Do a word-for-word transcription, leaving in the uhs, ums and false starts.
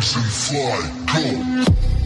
wings and fly, go!